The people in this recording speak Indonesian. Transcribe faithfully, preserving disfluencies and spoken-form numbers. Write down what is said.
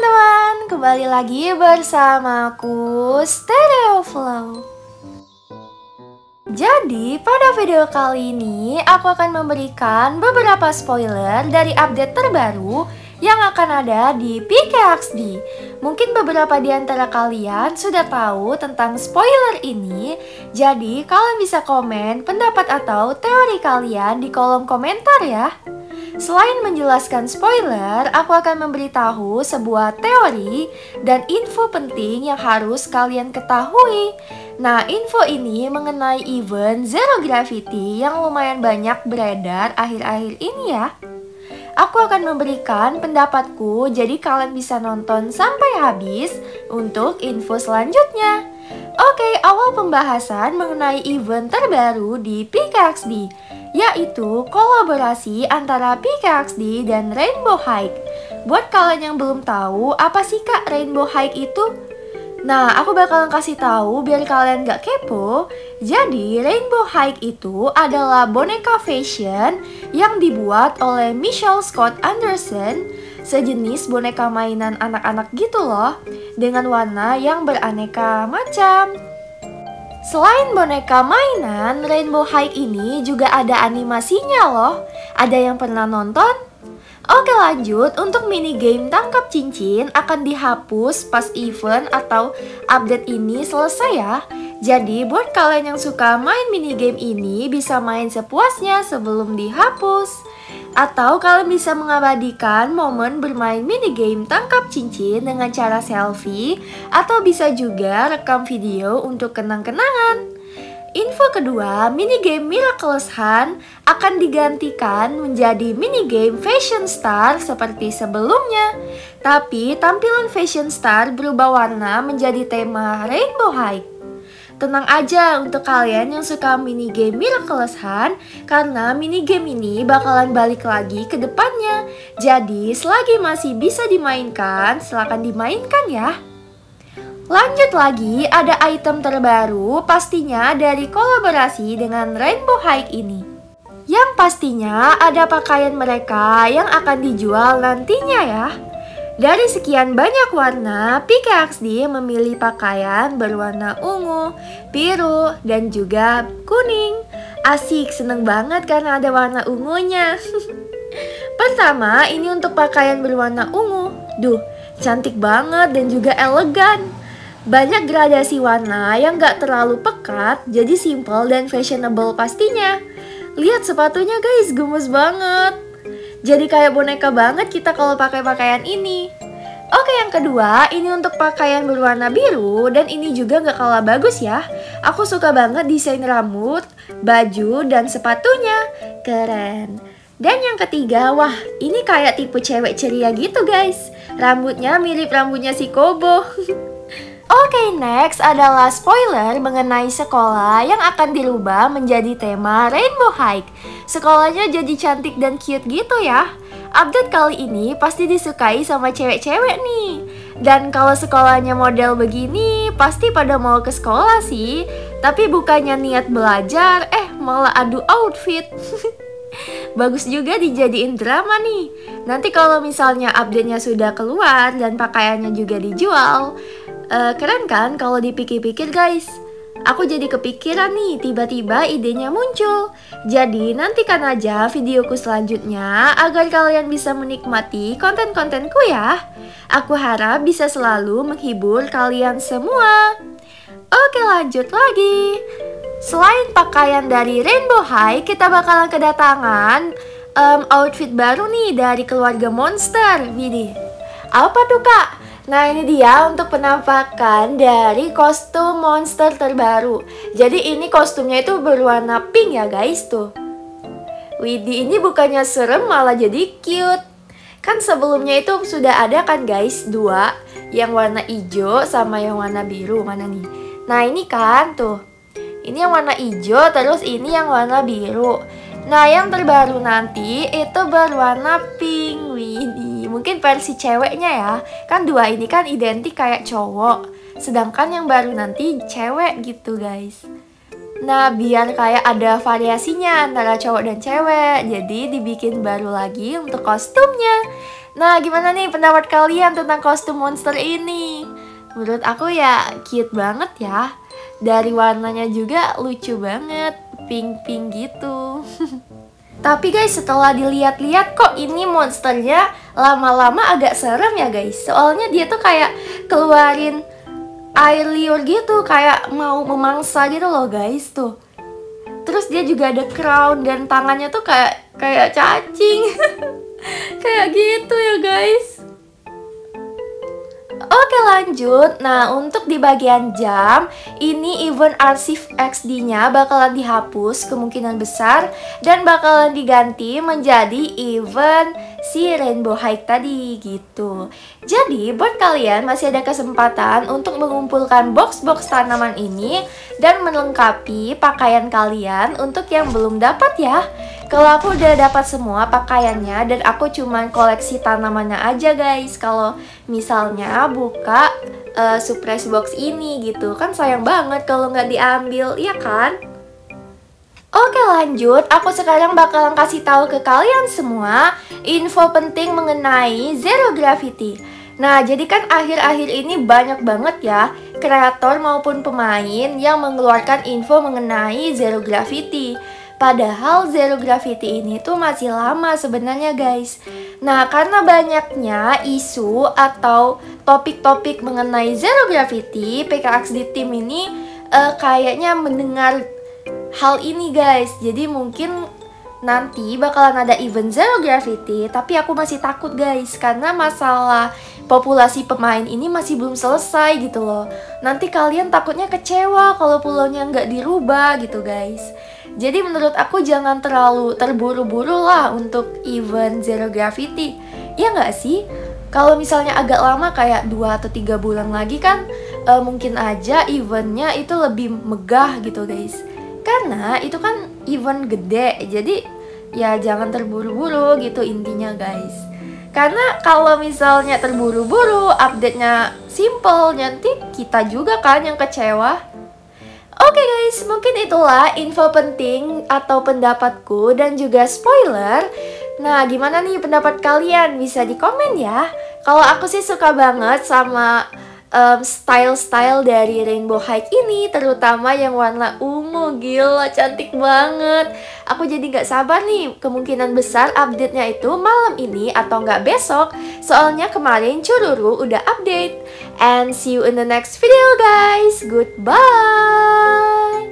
teman-teman, kembali lagi bersamaku StereoFlow. Jadi pada video kali ini aku akan memberikan beberapa spoiler dari update terbaru yang akan ada di P K X D. Mungkin beberapa di antara kalian sudah tahu tentang spoiler ini, jadi kalian bisa komen pendapat atau teori kalian di kolom komentar ya. Selain menjelaskan spoiler, aku akan memberitahu sebuah teori dan info penting yang harus kalian ketahui. Nah, info ini mengenai event Zero Gravity yang lumayan banyak beredar akhir-akhir ini ya. Aku akan memberikan pendapatku, jadi kalian bisa nonton sampai habis untuk info selanjutnya. Oke, awal pembahasan mengenai event terbaru di P K X D, yaitu kolaborasi antara P K X D dan Rainbow High. Buat kalian yang belum tahu, apa sih kak Rainbow High itu? Nah, aku bakalan kasih tahu biar kalian gak kepo. Jadi, Rainbow High itu adalah boneka fashion yang dibuat oleh Michelle Scott Anderson, sejenis boneka mainan anak-anak gitu loh, dengan warna yang beraneka macam. Selain boneka mainan, Rainbow High ini juga ada animasinya loh. Ada yang pernah nonton? Oke, lanjut. Untuk mini game tangkap cincin akan dihapus pas event atau update ini selesai ya. Jadi buat kalian yang suka main mini game ini bisa main sepuasnya sebelum dihapus. Atau kalian bisa mengabadikan momen bermain mini game tangkap cincin dengan cara selfie atau bisa juga rekam video untuk kenang-kenangan. Info kedua, minigame Miraculous Hunt akan digantikan menjadi minigame Fashion Star seperti sebelumnya. Tapi tampilan Fashion Star berubah warna menjadi tema Rainbow High. Tenang aja untuk kalian yang suka minigame Miraculous Hunt, karena minigame ini bakalan balik lagi ke depannya. Jadi selagi masih bisa dimainkan, silakan dimainkan ya. Lanjut lagi, ada item terbaru pastinya dari kolaborasi dengan Rainbow High ini. Yang pastinya ada pakaian mereka yang akan dijual nantinya ya. Dari sekian banyak warna, P K X D memilih pakaian berwarna ungu, biru, dan juga kuning. Asik, seneng banget karena ada warna ungunya. Pertama, ini untuk pakaian berwarna ungu. Duh, cantik banget dan juga elegan. Banyak gradasi warna yang gak terlalu pekat, jadi simple dan fashionable pastinya. Lihat sepatunya guys, gemes banget. Jadi kayak boneka banget kita kalau pakai pakaian ini. Oke, yang kedua, ini untuk pakaian berwarna biru dan ini juga gak kalah bagus ya. Aku suka banget desain rambut, baju, dan sepatunya. Keren. Dan yang ketiga, wah ini kayak tipe cewek ceria gitu guys. Rambutnya mirip rambutnya si Kobo. Oke, next adalah spoiler mengenai sekolah yang akan dirubah menjadi tema Rainbow High. Sekolahnya jadi cantik dan cute gitu ya. Update kali ini pasti disukai sama cewek-cewek nih. Dan kalau sekolahnya model begini, pasti pada mau ke sekolah sih. Tapi bukannya niat belajar, eh malah adu outfit. Bagus juga dijadiin drama nih. Nanti kalau misalnya update-nya sudah keluar dan pakaiannya juga dijual, Uh, keren kan kalau dipikir-pikir guys. Aku jadi kepikiran nih, tiba-tiba idenya muncul. Jadi nantikan aja videoku selanjutnya agar kalian bisa menikmati konten-kontenku ya. Aku harap bisa selalu menghibur kalian semua. Oke, lanjut lagi. Selain pakaian dari Rainbow High, kita bakalan kedatangan um, outfit baru nih dari keluarga Monster. Widih, apa tuh kak? Nah, ini dia untuk penampakan dari kostum monster terbaru. Jadi ini kostumnya itu berwarna pink ya guys tuh. Widih, ini bukannya serem malah jadi cute. Kan sebelumnya itu sudah ada kan guys, dua. Yang warna hijau sama yang warna biru, mana nih? Nah ini kan tuh. Ini yang warna hijau, terus ini yang warna biru. Nah yang terbaru nanti itu berwarna pink. Widih, mungkin versi ceweknya ya. Kan dua ini kan identik kayak cowok, sedangkan yang baru nanti cewek gitu guys. Nah, biar kayak ada variasinya antara cowok dan cewek, jadi dibikin baru lagi untuk kostumnya. Nah, gimana nih pendapat kalian tentang kostum monster ini? Menurut aku ya cute banget ya. Dari warnanya juga lucu banget, pink-pink gitu. Tapi guys, setelah dilihat-lihat kok ini monsternya lama-lama agak serem ya guys. Soalnya dia tuh kayak keluarin air liur gitu, kayak mau memangsa gitu loh guys tuh. Terus dia juga ada crown dan tangannya tuh kayak kayak cacing. Kayak gitu ya guys. Oke lanjut. Nah, untuk di bagian jam, ini event arsip X D-nya bakalan dihapus kemungkinan besar dan bakalan diganti menjadi event si Rainbow High tadi gitu. Jadi buat kalian masih ada kesempatan untuk mengumpulkan box-box tanaman ini dan melengkapi pakaian kalian untuk yang belum dapat ya. Kalau aku udah dapat semua pakaiannya dan aku cuman koleksi tanamannya aja guys. Kalau misalnya buka uh, surprise box ini gitu kan sayang banget kalau nggak diambil ya kan. Oke lanjut, aku sekarang bakalan kasih tahu ke kalian semua info penting mengenai Zero Gravity. Nah, jadi kan akhir-akhir ini banyak banget ya kreator maupun pemain yang mengeluarkan info mengenai Zero Gravity. Padahal Zero Gravity ini tuh masih lama sebenarnya guys. Nah, karena banyaknya isu atau topik-topik mengenai Zero Gravity, P K X D Team ini uh, kayaknya mendengar hal ini guys, jadi mungkin nanti bakalan ada event Zero Gravity. Tapi aku masih takut guys, karena masalah populasi pemain ini masih belum selesai gitu loh. Nanti kalian takutnya kecewa kalau pulaunya nggak dirubah gitu guys. Jadi menurut aku jangan terlalu terburu-buru lah untuk event Zero Gravity. Ya nggak sih? Kalau misalnya agak lama kayak dua atau tiga bulan lagi kan uh, mungkin aja eventnya itu lebih megah gitu guys. Karena itu kan event gede, jadi ya jangan terburu-buru gitu intinya guys. Karena kalau misalnya terburu-buru, update-nya simple, nanti kita juga kan yang kecewa. Oke guys, mungkin itulah info penting atau pendapatku dan juga spoiler. Nah, gimana nih pendapat kalian? Bisa di komen ya. Kalau aku sih suka banget sama style-style um, dari Rainbow High ini, terutama yang warna ungu. Gila, cantik banget. Aku jadi gak sabar nih, kemungkinan besar update-nya itu malam ini atau gak besok. Soalnya kemarin Cururu udah update. And see you in the next video guys. Goodbye.